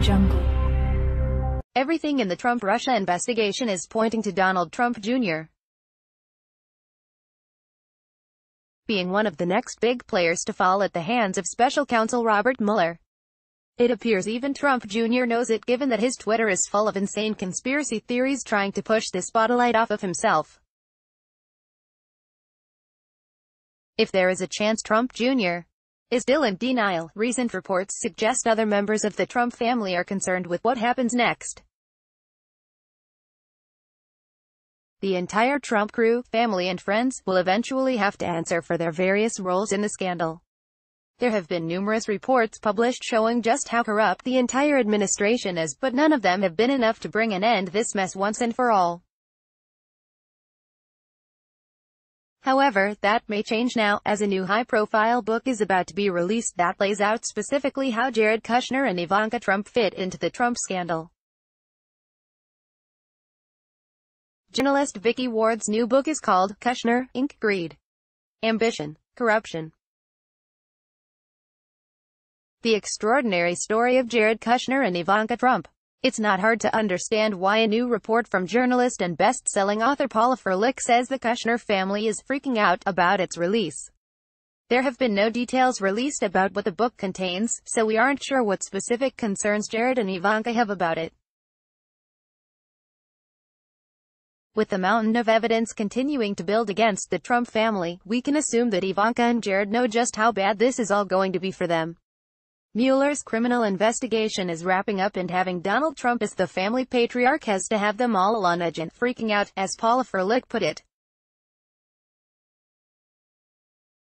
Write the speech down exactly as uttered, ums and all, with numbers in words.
jungle. Everything in the Trump-Russia investigation is pointing to Donald Trump Junior being one of the next big players to fall at the hands of special counsel Robert Mueller. It appears even Trump Junior knows it, given that his Twitter is full of insane conspiracy theories trying to push the spotlight off of himself. If there is a chance Trump Junior is still in denial, recent reports suggest other members of the Trump family are concerned with what happens next. The entire Trump crew, family and friends, will eventually have to answer for their various roles in the scandal. There have been numerous reports published showing just how corrupt the entire administration is, but none of them have been enough to bring an end to this mess once and for all. However, that may change now, as a new high-profile book is about to be released that lays out specifically how Jared Kushner and Ivanka Trump fit into the Trump scandal. Journalist Vicky Ward's new book is called Kushner, Incorporated. Greed, Ambition, Corruption. The extraordinary story of Jared Kushner and Ivanka Trump. It's not hard to understand why a new report from journalist and best-selling author Paula Ferlick says the Kushner family is freaking out about its release. There have been no details released about what the book contains, so we aren't sure what specific concerns Jared and Ivanka have about it. With the mountain of evidence continuing to build against the Trump family, we can assume that Ivanka and Jared know just how bad this is all going to be for them. Mueller's criminal investigation is wrapping up, and having Donald Trump as the family patriarch has to have them all on edge and freaking out, as Paula Froelich put it.